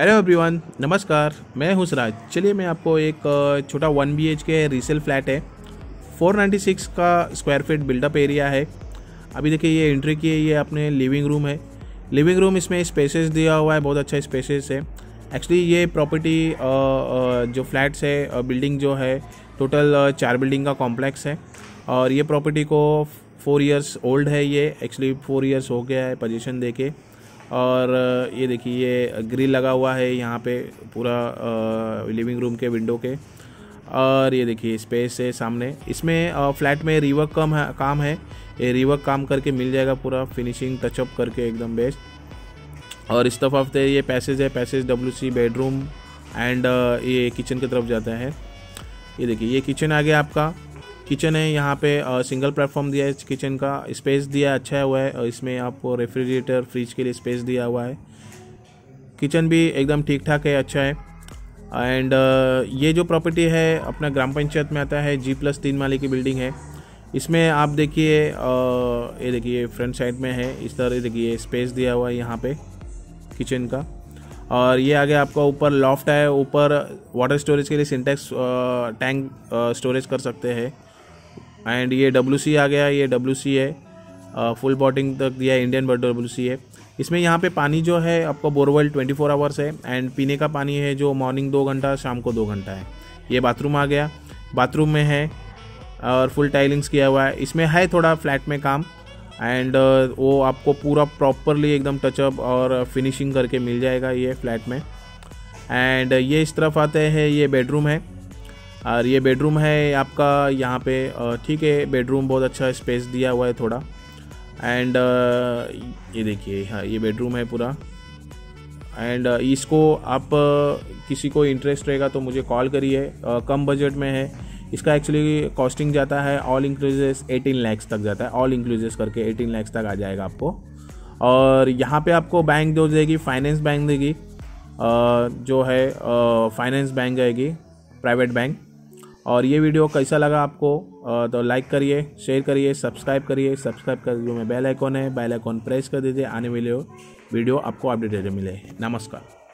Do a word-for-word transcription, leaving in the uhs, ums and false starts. Hello everyone, नमस्कार। मैं हूँ सिराज। चलिए मैं आपको एक छोटा one B H K resale flat है, फोर नाइन्टी सिक्स का स्क्वायर फीट बिल्डअप एरिया है। अभी देखिए ये एंट्री की है, ये अपने लिविंग रूम है। लिविंग रूम इसमें स्पेसेस दिया हुआ है, बहुत अच्छा स्पेसेस है। एक्चुअली ये प्रॉपर्टी जो फ्लैट्स है, बिल्डिंग जो है, टोटल चार बिल्डिंग का कॉम्प्लेक्स है और ये प्रॉपर्टी को फोर इयर्स ओल्ड है। ये एक्चुअली फोर इयर्स हो गया है पोजीशन देके। और ये देखिए ये ग्रिल लगा हुआ है यहाँ पे पूरा लिविंग रूम के विंडो के। और ये देखिए स्पेस है सामने। इसमें फ्लैट में रिवर्क कम है, काम है। ये रिवर्क काम करके मिल जाएगा, पूरा फिनिशिंग टचअप करके एकदम बेस्ट। और इस तरफ से ये पैसेज है, passage W C bedroom and ये किचन की तरफ जाता है। ये देखिए ये किचन आ गया, आपका किचन है। यहाँ पे सिंगल प्लेटफॉर्म दिया है, किचन का स्पेस दिया अच्छा हुआ है। इसमें आपको रेफ्रिजरेटर, फ्रिज के लिए स्पेस दिया हुआ है। किचन भी एकदम ठीक ठाक है, अच्छा है। एंड ये जो प्रॉपर्टी है अपना ग्राम पंचायत में आता है, जी प्लस तीन माले की बिल्डिंग है। इसमें आप देखिए, ये देखिए फ्रंट साइड में है इस तरह, देखिए स्पेस दिया हुआ है यहाँ पर किचन का। और ये आगे आपका ऊपर लॉफ्ट है, ऊपर वाटर स्टोरेज के लिए सिंटेक्स टैंक स्टोरेज कर सकते हैं। एंड ये डब्ल्यू सी आ गया, ये डब्ल्यू सी है, फुल बॉटिंग तक दिया है, इंडियन बर्ड डब्ल्यू सी है। इसमें यहाँ पे पानी जो है आपका बोरवेल ट्वेंटी फोर आवर्स है एंड पीने का पानी है जो मॉर्निंग दो घंटा, शाम को दो घंटा है। ये बाथरूम आ गया, बाथरूम में है और फुल टाइलिंग्स किया हुआ है। इसमें है थोड़ा फ्लैट में काम एंड वो आपको पूरा प्रॉपरली एकदम टचअप और फिनिशिंग करके मिल जाएगा ये फ्लैट में। एंड ये इस तरफ आते हैं, ये बेडरूम है और ये बेडरूम है आपका यहाँ पे, ठीक है। बेडरूम बहुत अच्छा स्पेस दिया हुआ है थोड़ा। एंड ये देखिए, हाँ ये बेडरूम है पूरा। एंड इसको आप किसी को इंटरेस्ट रहेगा तो मुझे कॉल करिए, कम बजट में है। इसका एक्चुअली कॉस्टिंग जाता है ऑल इंक्लूजेस अठारह लाख तक जाता है, ऑल इंक्लूजेस करके अठारह लाख तक आ जाएगा आपको। और यहाँ पे आपको बैंक दो देगी, फाइनेंस बैंक देगी, जो है फाइनेंस बैंक जाएगी, प्राइवेट बैंक। और ये वीडियो कैसा लगा आपको तो लाइक करिए, शेयर करिए, सब्सक्राइब करिए। सब्सक्राइब कर जो में बेल आइकॉन है, बेल आइकॉन प्रेस कर दीजिए, आने वाले वीडियो आपको अपडेटेड मिले। नमस्कार।